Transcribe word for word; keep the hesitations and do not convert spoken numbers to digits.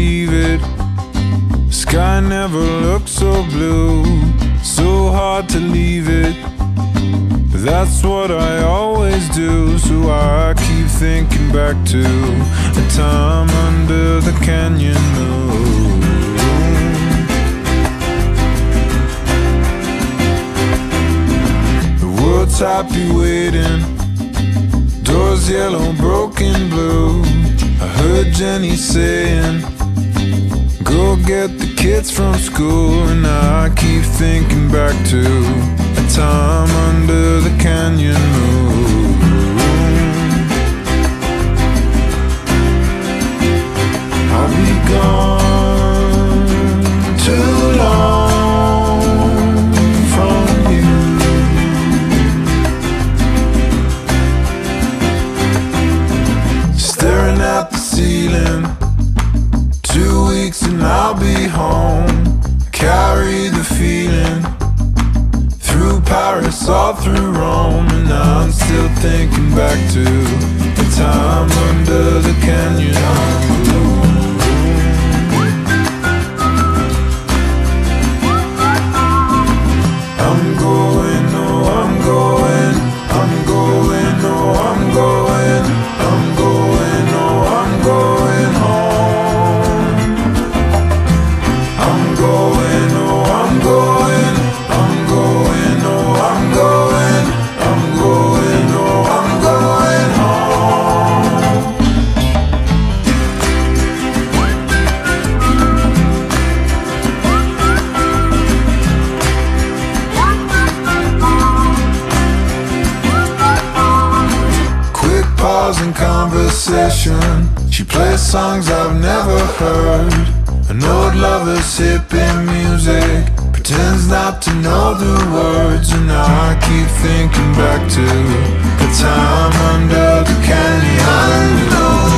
believe it. Sky never looked so blue, so hard to leave it. That's what I always do, so I keep thinking back to a time under the canyon moon. The world's happy waiting, doors yellow, broken blue. I heard Jenny saying, go get the kids from school, and I keep thinking back to a time under the canyon moon. I'll be gone too long from you. Staring at the ceiling, two weeks and I'll be home. Carry the feeling through Paris, all through Rome, and I'm still thinking back to the time under the canyon moon. I'm going, oh I'm going, I'm going, oh I'm going, I'm going, oh I'm going home. I'm going, oh I'm going, I'm going, oh I'm going, I'm going, oh I'm going home. Quick pause in conversation, she plays songs I've never heard. An old lover's hippie music, pretends not to know the words, and I keep thinking back to the time under the canyon.